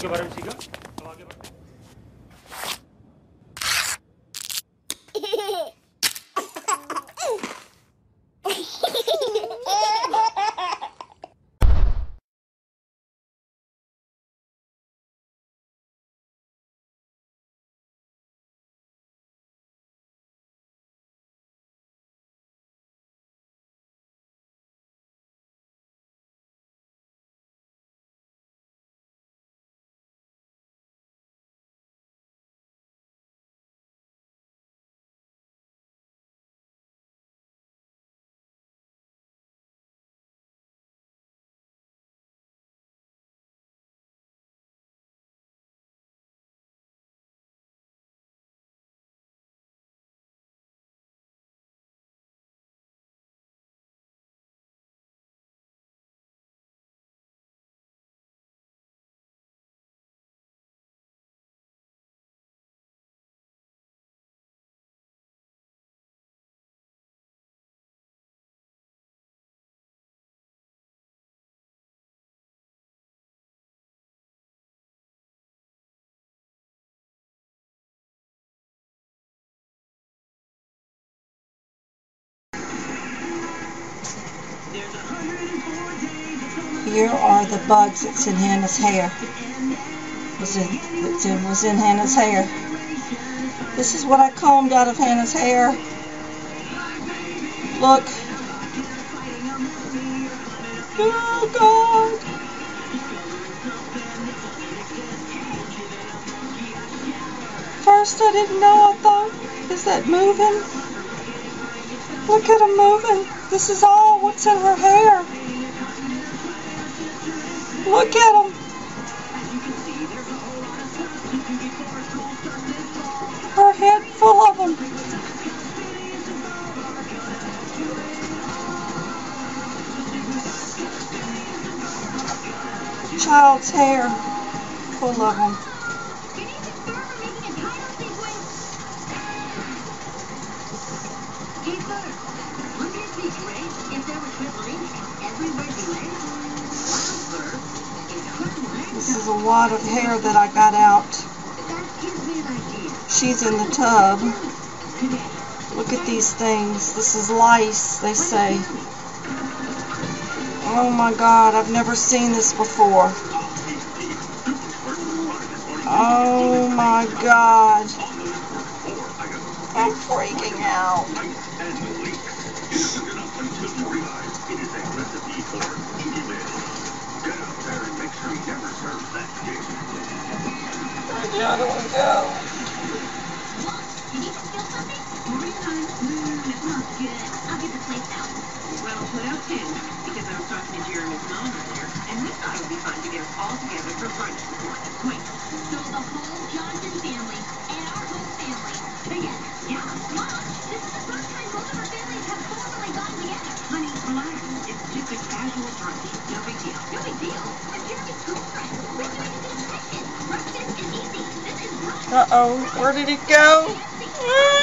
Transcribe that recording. चीज़ों के बारे में सीखा। अब आगे बढ़ते हैं। Here are the bugs that's in Hannah's hair. Was in Hannah's hair. This is what I combed out of Hannah's hair. Look. Oh God. First I didn't know, I thought, is that moving? Look at him moving. This is all what's in her hair. Look at him. Her head full of them. Child's hair full of them. This is a wad of hair that I got out. She's in the tub. Look at these things. This is lice, they say. Oh my God, I've never seen this before. Oh my God. I'm freaking out. Where'd the other one go? You need to steal something? It's not good. I'll get the plates out. Well, put out 10, because I was talking to Jeremy's mom earlier, and we thought it would be fun to get us all together for lunch this morning. Wait, so the whole Johnson family and our whole family together? Yeah. Mom, this is the first time both of our families have formally gotten together. Honey, relax. It's just a casual brunch. No big deal. No big deal? We're Jeremy's girlfriend. We're doing this session. Breakfast is easy. This is brunch. Uh-oh. Where did it go?